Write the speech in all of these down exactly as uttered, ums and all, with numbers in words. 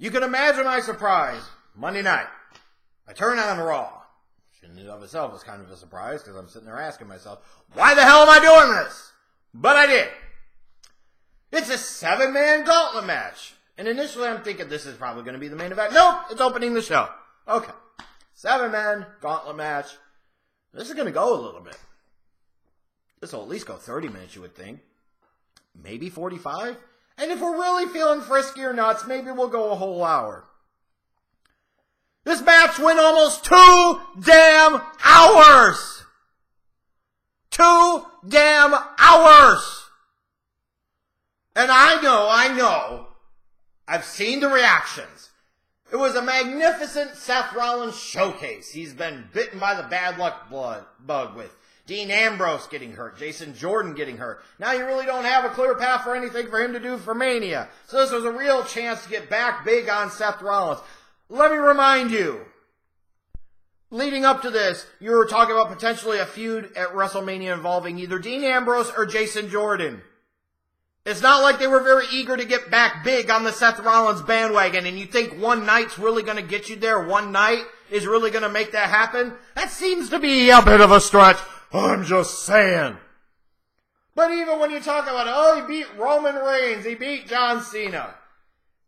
You can imagine my surprise. Monday night, I turn on Raw. Which in and of itself was kind of a surprise because I'm sitting there asking myself, why the hell am I doing this? But I did. It's a seven-man gauntlet match. And initially I'm thinking this is probably going to be the main event. Nope, it's opening the show. Okay. Seven-man gauntlet match. This is going to go a little bit. This will at least go thirty minutes, you would think. Maybe forty-five? And if we're really feeling frisky or nuts, maybe we'll go a whole hour. This match went almost two damn hours! Two damn hours! And I know, I know, I've seen the reactions. It was a magnificent Seth Rollins showcase. He's been bitten by the bad luck blood bug with Dean Ambrose getting hurt, Jason Jordan getting hurt. Now you really don't have a clear path for anything for him to do for Mania. So this was a real chance to get back big on Seth Rollins. Let me remind you, leading up to this, you were talking about potentially a feud at WrestleMania involving either Dean Ambrose or Jason Jordan. It's not like they were very eager to get back big on the Seth Rollins bandwagon, and you think one night's really going to get you there, one night is really going to make that happen? That seems to be a bit of a stretch. I'm just saying. But even when you talk about, oh, he beat Roman Reigns, he beat John Cena,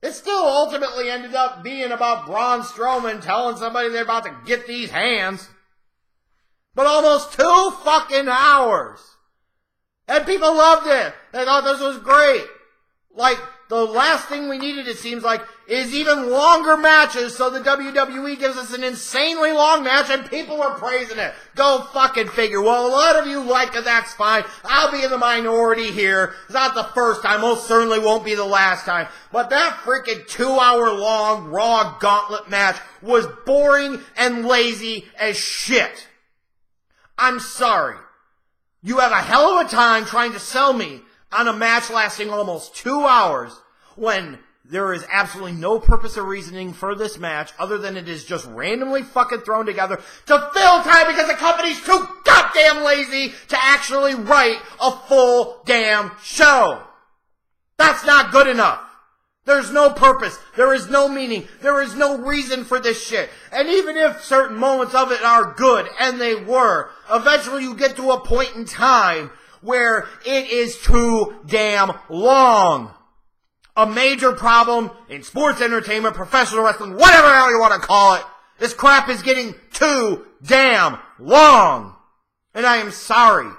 it still ultimately ended up being about Braun Strowman telling somebody they're about to get these hands. But almost two fucking hours. And people loved it. They thought this was great. Like, the last thing we needed, it seems like, is even longer matches, so the W W E gives us an insanely long match, and people are praising it. Go fucking figure. Well, a lot of you like it, that's fine. I'll be in the minority here. It's not the first time, most certainly won't be the last time. But that freaking two-hour-long Raw gauntlet match was boring and lazy as shit. I'm sorry. You have a hell of a time trying to sell me on a match lasting almost two hours when there is absolutely no purpose or reasoning for this match other than it is just randomly fucking thrown together to fill time because the company's too goddamn lazy to actually write a full damn show. That's not good enough. There's no purpose. There is no meaning. There is no reason for this shit. And even if certain moments of it are good, and they were, eventually you get to a point in time where it is too damn long. A major problem in sports entertainment, professional wrestling, whatever the hell you want to call it, this crap is getting too damn long. And I am sorry.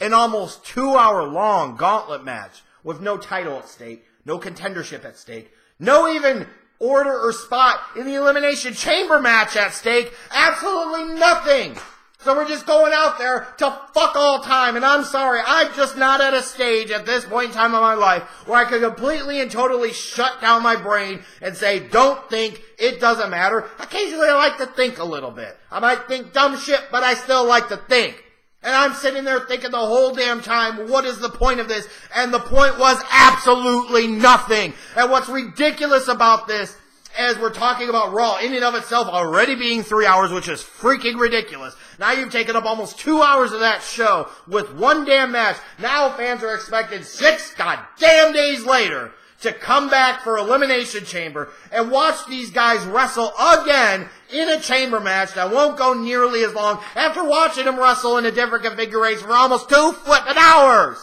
An almost two-hour-long gauntlet match with no title at stake, no contendership at stake, no even order or spot in the Elimination Chamber match at stake, absolutely nothing. So we're just going out there to fuck all time, and I'm sorry, I'm just not at a stage at this point in time in my life where I can completely and totally shut down my brain and say, don't think, it doesn't matter. Occasionally I like to think a little bit. I might think dumb shit, but I still like to think. And I'm sitting there thinking the whole damn time, what is the point of this? And the point was absolutely nothing. And what's ridiculous about this, as we're talking about Raw in and of itself already being three hours, which is freaking ridiculous. Now you've taken up almost two hours of that show with one damn match. Now fans are expected six goddamn days later to come back for Elimination Chamber and watch these guys wrestle again in a chamber match that won't go nearly as long after watching them wrestle in a different configuration for almost two flippin' hours.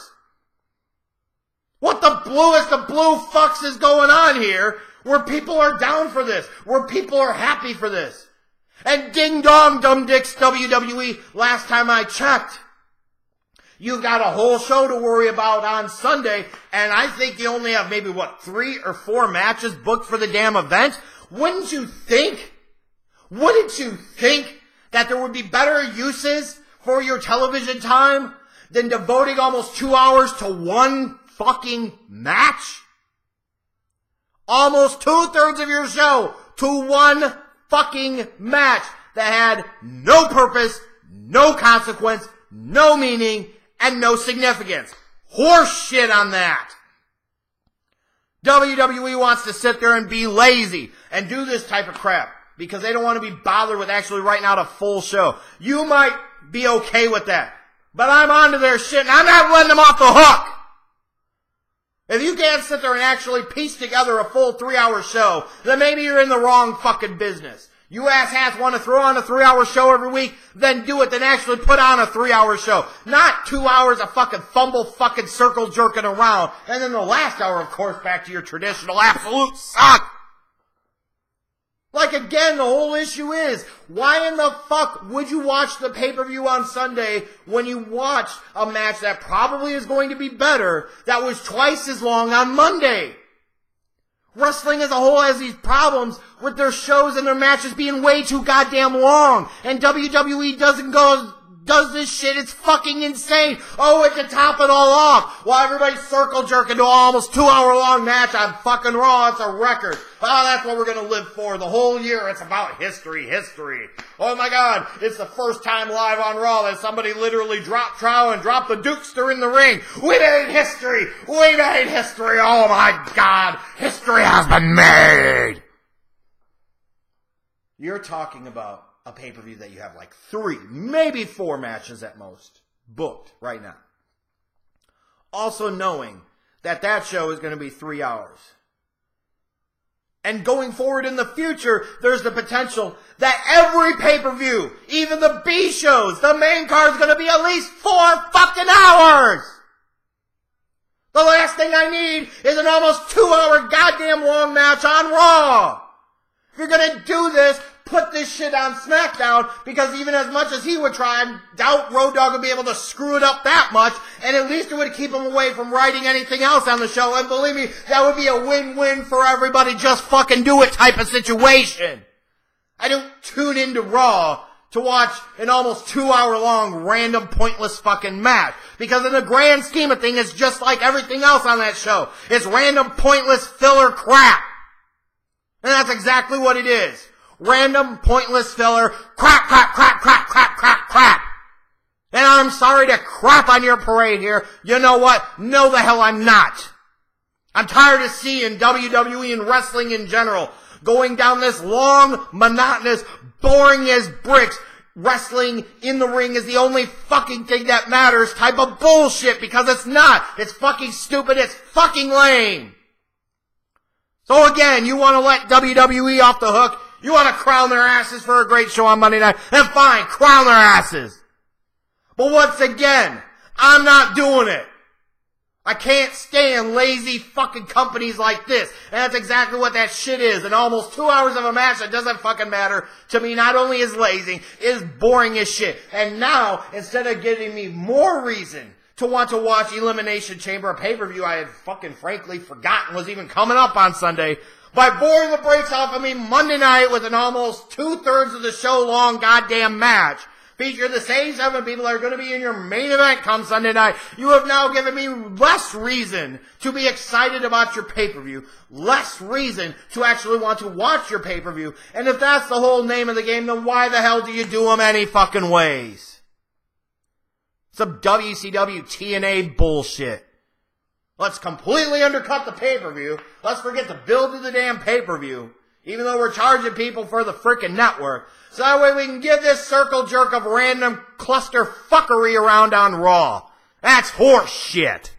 What the bluest of blue fucks is going on here where people are down for this, where people are happy for this? And ding dong, dumb dicks, W W E, last time I checked, you've got a whole show to worry about on Sunday, and I think you only have maybe, what, three or four matches booked for the damn event? Wouldn't you think, wouldn't you think that there would be better uses for your television time than devoting almost two hours to one fucking match? Almost two-thirds of your show to one fucking match that had no purpose, no consequence, no meaning, and no significance. Horse shit on that. W W E wants to sit there and be lazy and do this type of crap because they don't want to be bothered with actually writing out a full show. You might be okay with that, but I'm onto their shit and I'm not letting them off the hook. If you can't sit there and actually piece together a full three-hour show, then maybe you're in the wrong fucking business. You ass-hats want to throw on a three-hour show every week, then do it, then actually put on a three-hour show. Not two hours of fucking fumble fucking circle jerking around, and then the last hour, of course, back to your traditional absolute suck. Like, again, the whole issue is, why in the fuck would you watch the pay-per-view on Sunday when you watched a match that probably is going to be better that was twice as long on Monday? Wrestling as a whole has these problems with their shows and their matches being way too goddamn long. And W W E doesn't go... does this shit, it's fucking insane. Oh, it can top it all off. Well, everybody's circle jerking to an almost two hour long match on fucking Raw. It's a record. Oh, that's what we're gonna live for the whole year. It's about history, history. Oh my god, it's the first time live on Raw that somebody literally dropped Trow and dropped the Dukester in the ring. We made history. We made history. Oh my god, history has been made. You're talking about a pay-per-view that you have like three, maybe four matches at most booked right now. Also knowing that that show is going to be three hours. And going forward in the future, there's the potential that every pay-per-view, even the B shows, the main card is going to be at least four fucking hours. The last thing I need is an almost two-hour goddamn long match on Raw. If you're going to do this, put this shit on SmackDown, because even as much as he would try, and doubt Road Dogg would be able to screw it up that much, and at least it would keep him away from writing anything else on the show, and believe me, that would be a win-win for everybody, just fucking do it type of situation. I don't tune into Raw to watch an almost two-hour-long random pointless fucking match, because in the grand scheme of things, it's just like everything else on that show. It's random pointless filler crap. And that's exactly what it is. Random, pointless filler, crap, crap, crap, crap, crap, crap, crap. And I'm sorry to crap on your parade here. You know what? No the hell I'm not. I'm tired of seeing W W E and wrestling in general going down this long, monotonous, boring as bricks, wrestling in the ring is the only fucking thing that matters type of bullshit, because it's not. It's fucking stupid. It's fucking lame. So again, you want to let W W E off the hook? You want to crown their asses for a great show on Monday night? Then fine, crown their asses. But once again, I'm not doing it. I can't stand lazy fucking companies like this. And that's exactly what that shit is. And almost two hours of a match that doesn't fucking matter to me not only is lazy, is boring as shit. And now, instead of giving me more reason to want to watch Elimination Chamber, a pay-per-view I had fucking frankly forgotten was even coming up on Sunday, by boring the brakes off of me Monday night with an almost two-thirds of the show long goddamn match, feature the same seven people that are going to be in your main event come Sunday night, you have now given me less reason to be excited about your pay-per-view, less reason to actually want to watch your pay-per-view, and if that's the whole name of the game, then why the hell do you do them any fucking ways? Some W C W T N A bullshit. Let's completely undercut the pay-per-view. Let's forget the build of the damn pay-per-view, even though we're charging people for the frickin' network. So that way we can give this circle jerk of random cluster fuckery around on Raw. That's horse shit.